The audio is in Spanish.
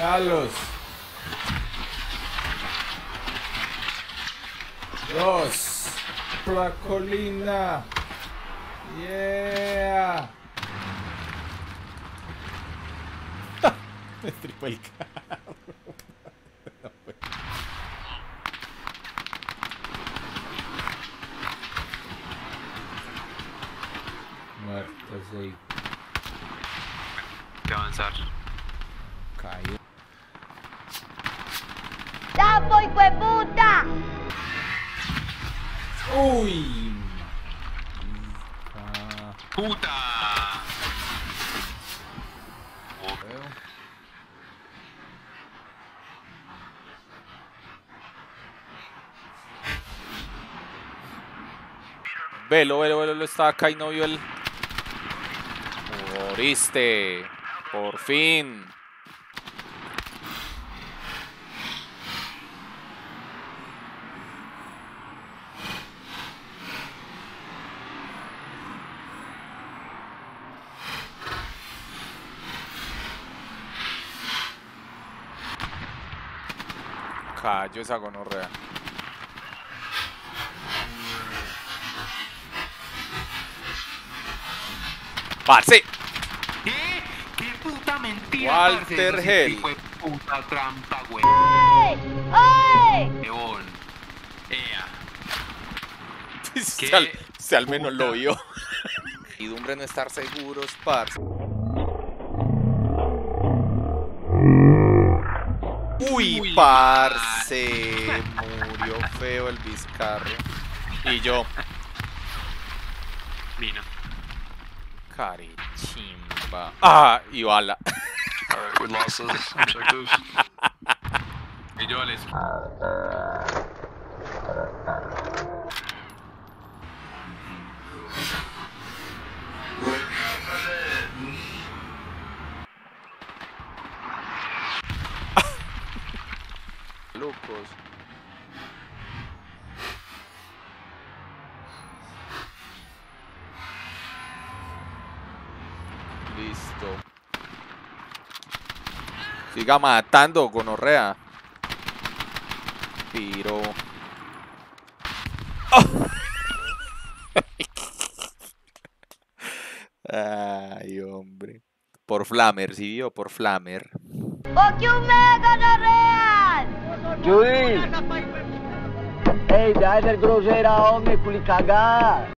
Carlos. Dos. Placolina. Yeah. Me estripó el carro. No, pues. Muertos ahí. De avanzar. Cayó. ¡Ya voy, hueputa! ¡Uy! ¡Puta! Velo, estaba acá y no vio el... Moriste. Por fin. Cayó esa gonorrea. ¡Parce! ¿Qué? ¡Qué puta mentira! Walter Hell. Fue puta trampa, güey. ¡Ay! ¡León! ¡Ea! Se al menos lo vio. Y dumbre no estar seguros, parce. ¡Uy, parce! Murió feo el Vizcarro. Y yo. Vino. Carichimba. Ah, y bala. Alright, we lost those objectives. Y yo les. Locos. Listo. Siga matando, gonorrea. Tiro. ¡Oh! Ay, hombre. Por Flamer, sí vio, por Flamer. ¡Porque un mega gonorrea! ¡Juiz! ¡Ey, deja de ser grosera, hombre, culicagá!